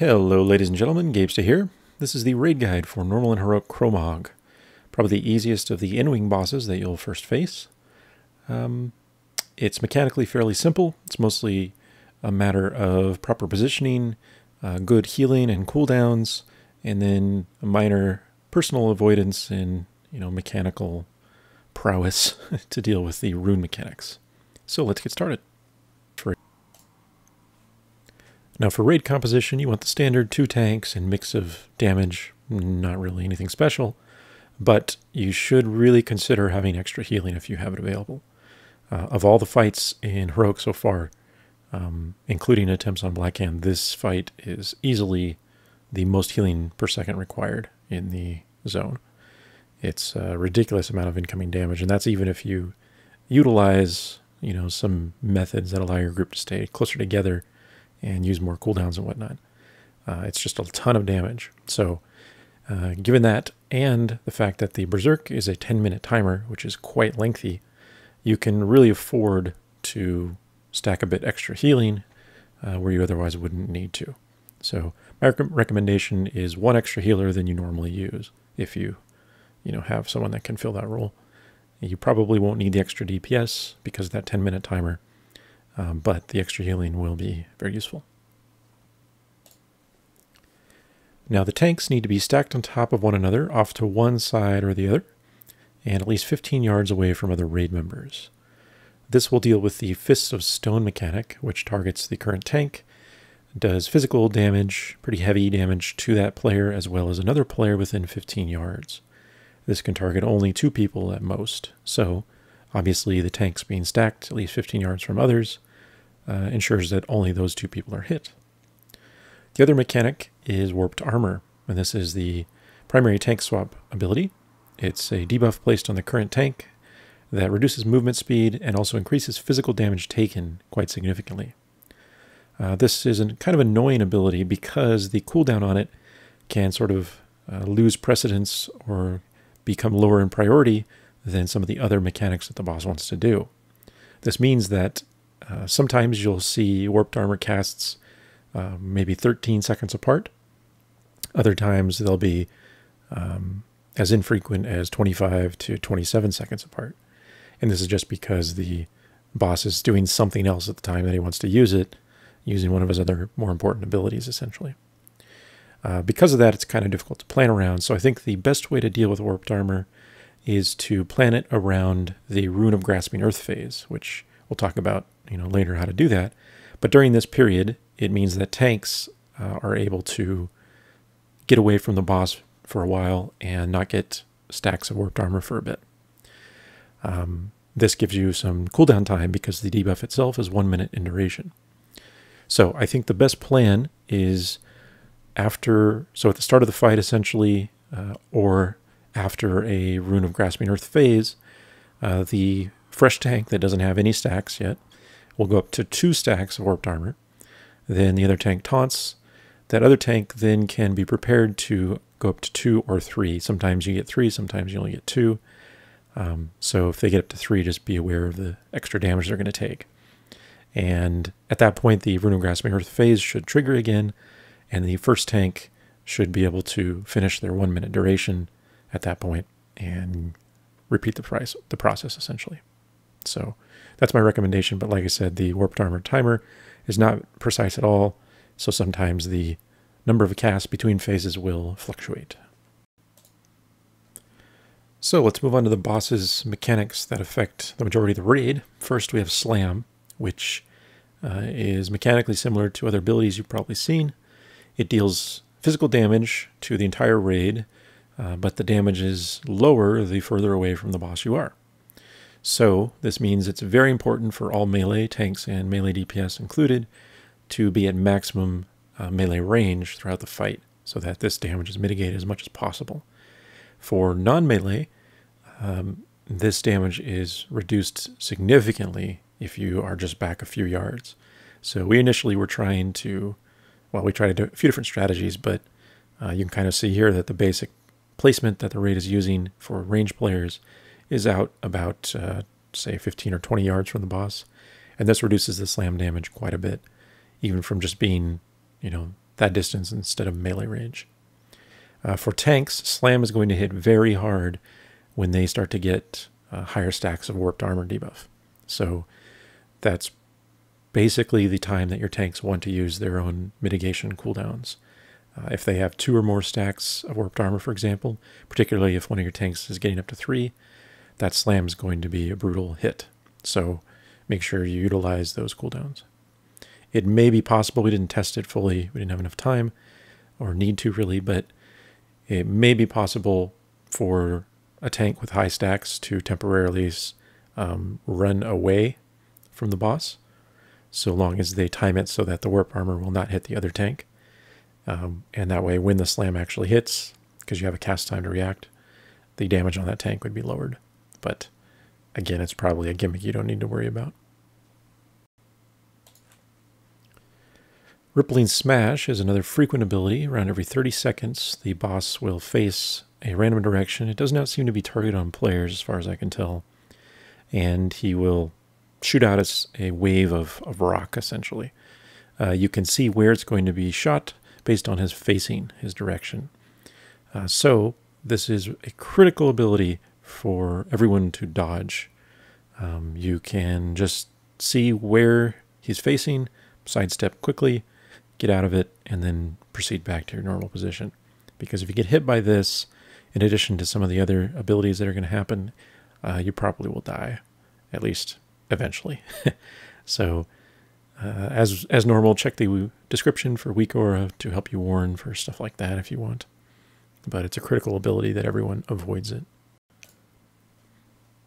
Hello ladies and gentlemen, Gabesta here. This is the raid guide for normal and heroic Kromog. Probably the easiest of the in-wing bosses that you'll first face. It's mechanically fairly simple. It's mostly a matter of proper positioning, good healing and cooldowns, and then a minor personal avoidance and, mechanical prowess to deal with the rune mechanics. So let's get started. Now for raid composition, you want the standard 2 tanks and mix of damage, not really anything special, but you should really consider having extra healing if you have it available. Of all the fights in heroic so far, including attempts on Blackhand, this fight is easily the most healing per second required in the zone. It's a ridiculous amount of incoming damage, and that's even if you utilize, some methods that allow your group to stay closer together and use more cooldowns and whatnot. It's just a ton of damage. So given that and the fact that the Berserk is a 10-minute timer, which is quite lengthy, you can really afford to stack a bit extra healing where you otherwise wouldn't need to. So my recommendation is 1 extra healer than you normally use if you have someone that can fill that role. You probably won't need the extra DPS because of that 10-minute timer. But the extra healing will be very useful. Now the tanks need to be stacked on top of one another, off to one side or the other, and at least 15 yards away from other raid members. This will deal with the Fists of Stone mechanic, which targets the current tank, does physical damage, pretty heavy damage to that player as well as another player within 15 yards. This can target only 2 people at most, so obviously the tanks being stacked at least 15 yards from others ensures that only those 2 people are hit. The other mechanic is Warped Armor, and this is the primary tank swap ability. It's a debuff placed on the current tank that reduces movement speed and also increases physical damage taken quite significantly. This is a kind of annoying ability because the cooldown on it can sort of lose precedence or become lower in priority than some of the other mechanics that the boss wants to do. This means that sometimes you'll see Warped Armor casts maybe 13 seconds apart. Other times they'll be as infrequent as 25 to 27 seconds apart. And this is just because the boss is doing something else at the time that he wants to use it, using one of his other more important abilities, essentially. Because of that, it's kind of difficult to plan around. So I think the best way to deal with Warped Armor is to plan it around the Rune of Grasping Earth phase, which we'll talk about later how to do that. But during this period, it means that tanks are able to get away from the boss for a while and not get stacks of Warped Armor for a bit. This gives you some cooldown time because the debuff itself is 1 minute in duration. So I think the best plan is at the start of the fight essentially, or after a Rune of Grasping Earth phase, the fresh tank that doesn't have any stacks yet will go up to 2 stacks of Warped Armor. Then the other tank taunts. That other tank then can be prepared to go up to 2 or 3. Sometimes you get 3, sometimes you only get 2. So if they get up to 3, just be aware of the extra damage they're going to take. And at that point, the Rune of Grasping Earth phase should trigger again, and the first tank should be able to finish their 1 minute duration at that point and repeat the process essentially. So that's my recommendation, but like I said, the Warped Armor timer is not precise at all, so sometimes the number of casts between phases will fluctuate. So let's move on to the boss's mechanics that affect the majority of the raid. First we have Slam, which is mechanically similar to other abilities you've probably seen. It deals physical damage to the entire raid, but the damage is lower the further away from the boss you are. So this means it's very important for all melee tanks and melee DPS included to be at maximum melee range throughout the fight so that this damage is mitigated as much as possible. For non-melee, this damage is reduced significantly if you are just back a few yards. So we initially were trying to, well, we tried to do a few different strategies, but you can kind of see here that the basic placement that the raid is using for range players is out about, say, 15 or 20 yards from the boss. And this reduces the slam damage quite a bit, even from just being, that distance instead of melee range. For tanks, Slam is going to hit very hard when they start to get higher stacks of Warped Armor debuff. So that's basically the time that your tanks want to use their own mitigation cooldowns. If they have 2 or more stacks of Warped Armor, for example, particularly if one of your tanks is getting up to 3, that Slam is going to be a brutal hit. So make sure you utilize those cooldowns. It may be possible, we didn't test it fully, we didn't have enough time, or need to really, but it may be possible for a tank with high stacks to temporarily run away from the boss, so long as they time it so that the Warp Armor will not hit the other tank. And that way, when the Slam actually hits, because you have a cast time to react, the damage on that tank would be lowered. But again, it's probably a gimmick you don't need to worry about. Rippling Smash is another frequent ability. Around every 30 seconds, the boss will face a random direction. It does not seem to be targeted on players, as far as I can tell. And he will shoot out a wave of rock, essentially. You can see where it's going to be shot based on his facing, his direction. So this is a critical ability for everyone to dodge. You can just see where he's facing, sidestep quickly, get out of it, and then proceed back to your normal position. Because if you get hit by this, in addition to some of the other abilities that are going to happen, you probably will die, at least eventually. So as normal, check the description for weak aura to help you warn for stuff like that if you want. But it's a critical ability that everyone avoids it.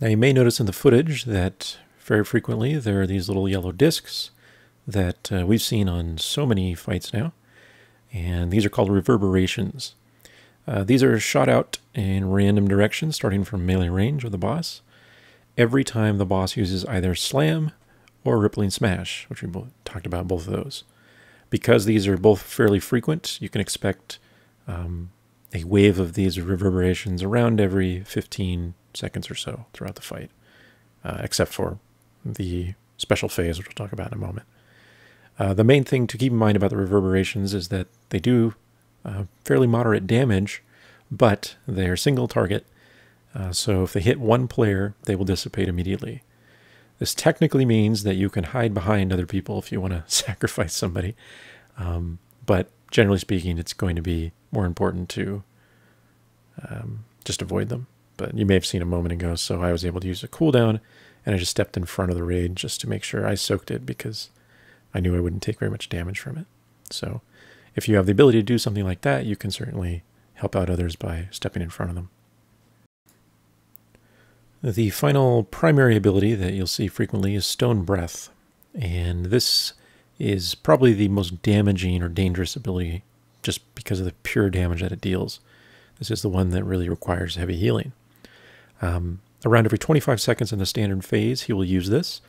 Now you may notice in the footage that very frequently there are these little yellow discs that we've seen on so many fights now, and these are called reverberations. These are shot out in random directions, starting from melee range of the boss, every time the boss uses either Slam or Rippling Smash, which we talked about both of those. Because these are both fairly frequent, you can expect a wave of these reverberations around every 15 seconds or so throughout the fight, except for the special phase, which we'll talk about in a moment. The main thing to keep in mind about the reverberations is that they do fairly moderate damage, but they're single target, so if they hit one player, they will dissipate immediately. This technically means that you can hide behind other people if you want to sacrifice somebody, but generally speaking, it's going to be more important to just avoid them. But you may have seen a moment ago, so I was able to use a cooldown, and I just stepped in front of the raid just to make sure I soaked it, because I knew I wouldn't take very much damage from it. So if you have the ability to do something like that, you can certainly help out others by stepping in front of them. The final primary ability that you'll see frequently is Stone Breath. And this is probably the most damaging or dangerous ability just because of the pure damage that it deals. This is the one that really requires heavy healing. Around every 25 seconds in the standard phase, he will use this.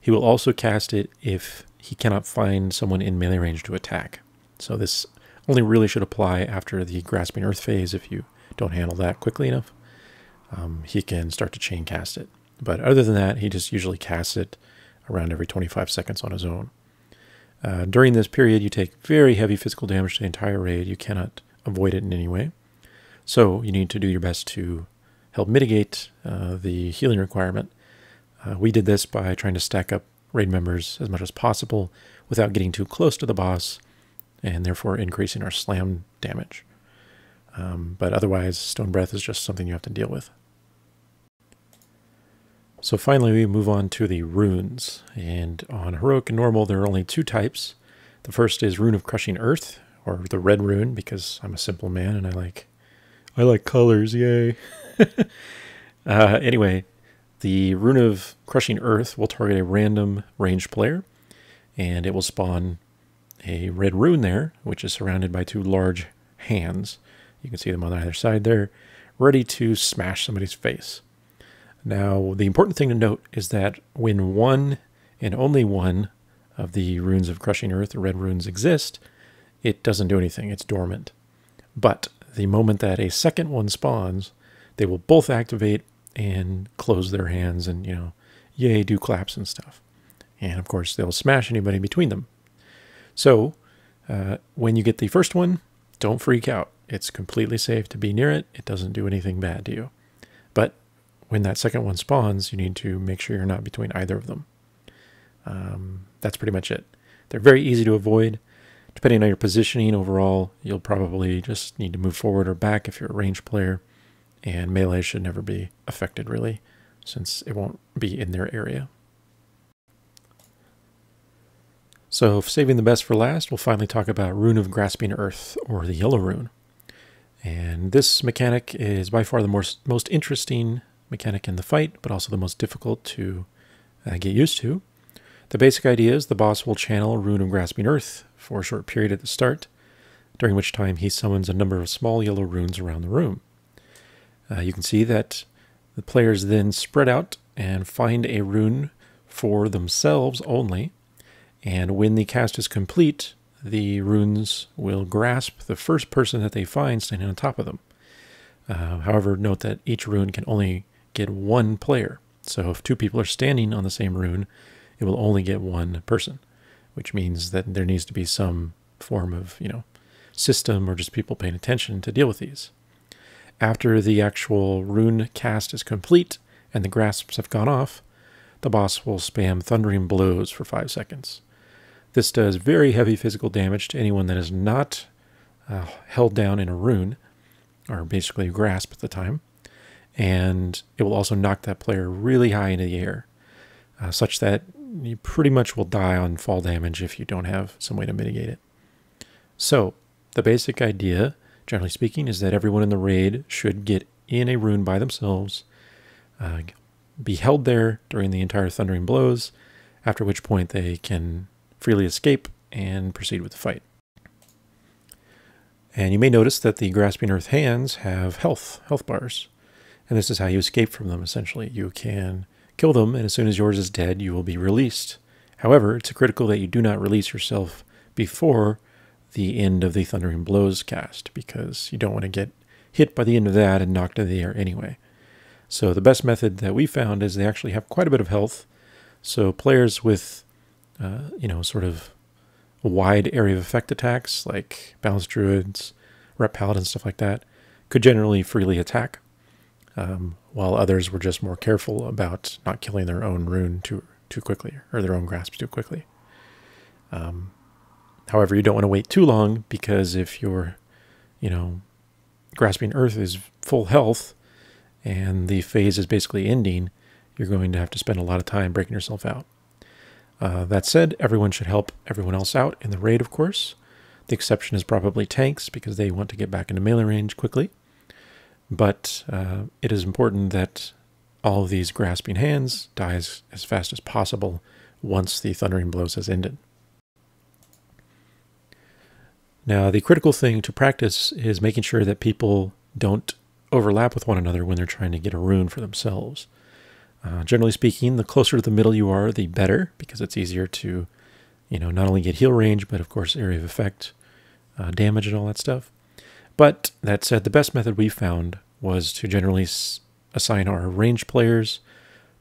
He will also cast it if he cannot find someone in melee range to attack. So this only really should apply after the Grasping Earth phase if you don't handle that quickly enough. He can start to chain cast it. But other than that, he just usually casts it around every 25 seconds on his own. During this period, you take very heavy physical damage to the entire raid. You cannot avoid it in any way. So you need to do your best to help mitigate the healing requirement. We did this by trying to stack up raid members as much as possible without getting too close to the boss and therefore increasing our slam damage. But otherwise, Stone Breath is just something you have to deal with. So finally, we move on to the runes. And on Heroic and Normal, there are only 2 types. The first is Rune of Crushing Earth, or the red rune, because I'm a simple man and I like colors, yay! Anyway, the Rune of Crushing Earth will target a random ranged player, and it will spawn a red rune there, which is surrounded by 2 large hands. You can see them on either side there, ready to smash somebody's face. Now, the important thing to note is that when one and only one of the Runes of Crushing Earth, the red runes, exist, it doesn't do anything, it's dormant. But the moment that a second one spawns, they will both activate and close their hands and, you know, yay, do claps and stuff. And of course, they'll smash anybody between them. So When you get the first one, don't freak out. It's completely safe to be near it. It doesn't do anything bad to you. But when that second one spawns, you need to make sure you're not between either of them. That's pretty much it. They're very easy to avoid. Depending on your positioning overall, you'll probably just need to move forward or back if you're a ranged player. And melee should never be affected, really, since it won't be in their area. So, saving the best for last, we'll finally talk about Rune of Grasping Earth, or the Yellow Rune. And this mechanic is by far the most interesting mechanic in the fight, but also the most difficult to get used to. The basic idea is the boss will channel Rune of Grasping Earth for a short period at the start, during which time he summons a number of small yellow runes around the room. You can see that the players then spread out and find a rune for themselves only. And when the cast is complete, the runes will grasp the first person that they find standing on top of them. However, note that each rune can only get one player. So if two people are standing on the same rune, it will only get one person, which means that there needs to be some form of, system or just people paying attention to deal with these. After the actual rune cast is complete and the grasps have gone off, the boss will spam Thundering Blows for 5 seconds. This does very heavy physical damage to anyone that is not held down in a rune, or basically grasp at the time, and it will also knock that player really high into the air, such that you pretty much will die on fall damage if you don't have some way to mitigate it. So, the basic idea, generally speaking, is that everyone in the raid should get in a rune by themselves, be held there during the entire Thundering Blows, after which point they can freely escape and proceed with the fight. And you may notice that the Grasping Earth hands have health bars. And this is how you escape from them, essentially. You can kill them, and as soon as yours is dead, you will be released. However, it's critical that you do not release yourself before the end of the Thundering Blows cast, because you don't want to get hit by the end of that and knocked in the air anyway. So the best method that we found is they actually have quite a bit of health. So players with, sort of wide area of effect attacks, like Balance Druids, Ret Paladin, stuff like that, could generally freely attack, while others were just more careful about not killing their own rune too quickly, or their own grasps too quickly. However, you don't want to wait too long, because if your, Grasping Earth is full health, and the phase is basically ending, you're going to have to spend a lot of time breaking yourself out. That said, everyone should help everyone else out in the raid, of course. The exception is probably tanks, because they want to get back into melee range quickly. But it is important that all of these grasping hands die as fast as possible once the Thundering Blows has ended. Now, the critical thing to practice is making sure that people don't overlap with one another when they're trying to get a rune for themselves. Generally speaking, the closer to the middle you are, the better, because it's easier to, not only get heal range, but of course area of effect, damage, and all that stuff. But that said, the best method we found was to generally assign our range players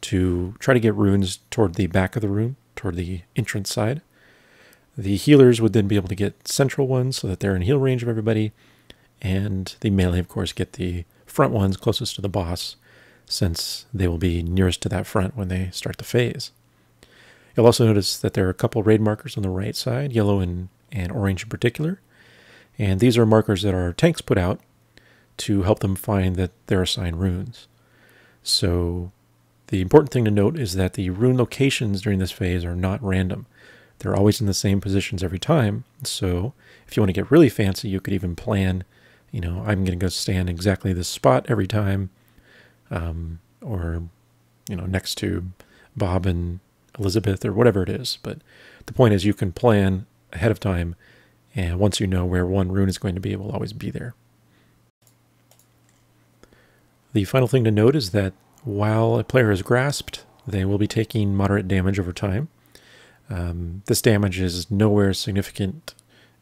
to try to get runes toward the back of the room, toward the entrance side. The healers would then be able to get central ones so that they're in heal range of everybody, and the melee, of course, get the front ones closest to the boss, since they will be nearest to that front when they start the phase. You'll also notice that there are a couple raid markers on the right side, yellow and orange in particular. And these are markers that our tanks put out to help them find that they're assigned runes. So the important thing to note is that the rune locations during this phase are not random. They're always in the same positions every time. So if you want to get really fancy, you could even plan, I'm going to go stand exactly this spot every time, or, next to Bob and Elizabeth or whatever it is. But the point is you can plan ahead of time, and once you know where one rune is going to be, it will always be there. The final thing to note is that while a player is grasped, they will be taking moderate damage over time. This damage is nowhere as significant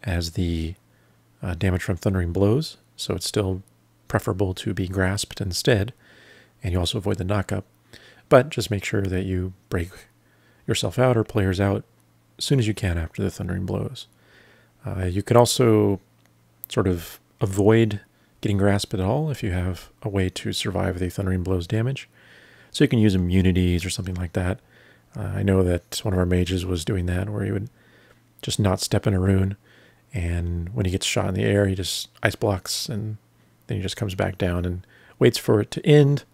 as the damage from Thundering Blows, so it's still preferable to be grasped instead, and you also avoid the knockup. But just make sure that you break yourself out or players out as soon as you can after the Thundering Blows. You could also sort of avoid getting grasped at all if you have a way to survive the Thundering Blows damage. So you can use immunities or something like that. I know that one of our mages was doing that, where he would just not step in a rune, and when he gets shot in the air, he just ice blocks, and then he just comes back down and waits for it to end.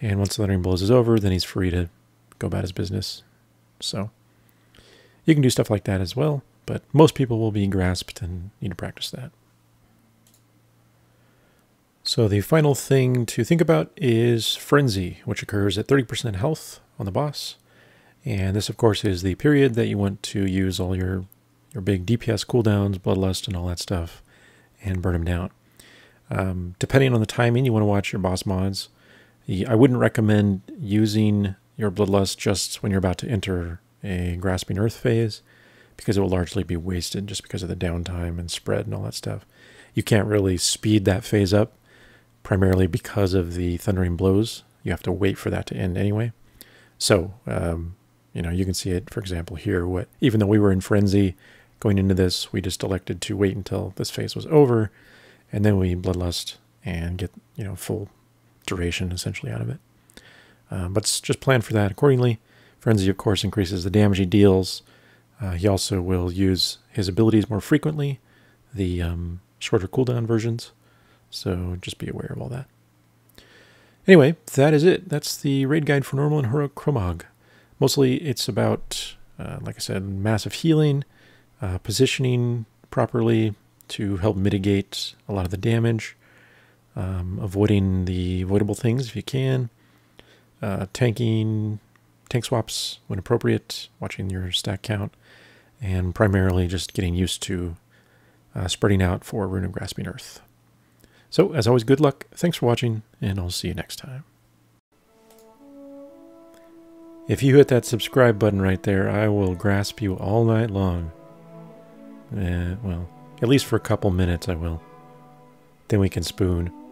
And once the Thundering Blows is over, then he's free to go about his business. So you can do stuff like that as well, but most people will be grasped and need to practice that. So the final thing to think about is Frenzy, which occurs at 30% health on the boss. And this, of course, is the period that you want to use all your big DPS cooldowns, Bloodlust, and all that stuff, and burn them down. Depending on the timing, you want to watch your boss mods. I wouldn't recommend using your Bloodlust just when you're about to enter a Grasping Earth phase, because it will largely be wasted just because of the downtime and spread and all that stuff. You can't really speed that phase up, primarily because of the Thundering Blows. You have to wait for that to end anyway. So, you know, you can see it, for example, here. Even though we were in Frenzy going into this, we just elected to wait until this phase was over, and then we Bloodlust and get, you know, full duration essentially out of it. But just plan for that accordingly. Frenzy, of course, increases the damage he deals. He also will use his abilities more frequently, the shorter cooldown versions. So just be aware of all that. Anyway, that is it. That's the raid guide for normal and heroic Kromog. Mostly it's about, like I said, massive healing, positioning properly to help mitigate a lot of the damage, avoiding the avoidable things if you can, tank swaps when appropriate, watching your stack count, and primarily just getting used to spreading out for Rune of Grasping Earth. So, as always, good luck, thanks for watching, and I'll see you next time. If you hit that subscribe button right there, I will grasp you all night long. Well, at least for a couple minutes I will. Then we can spoon.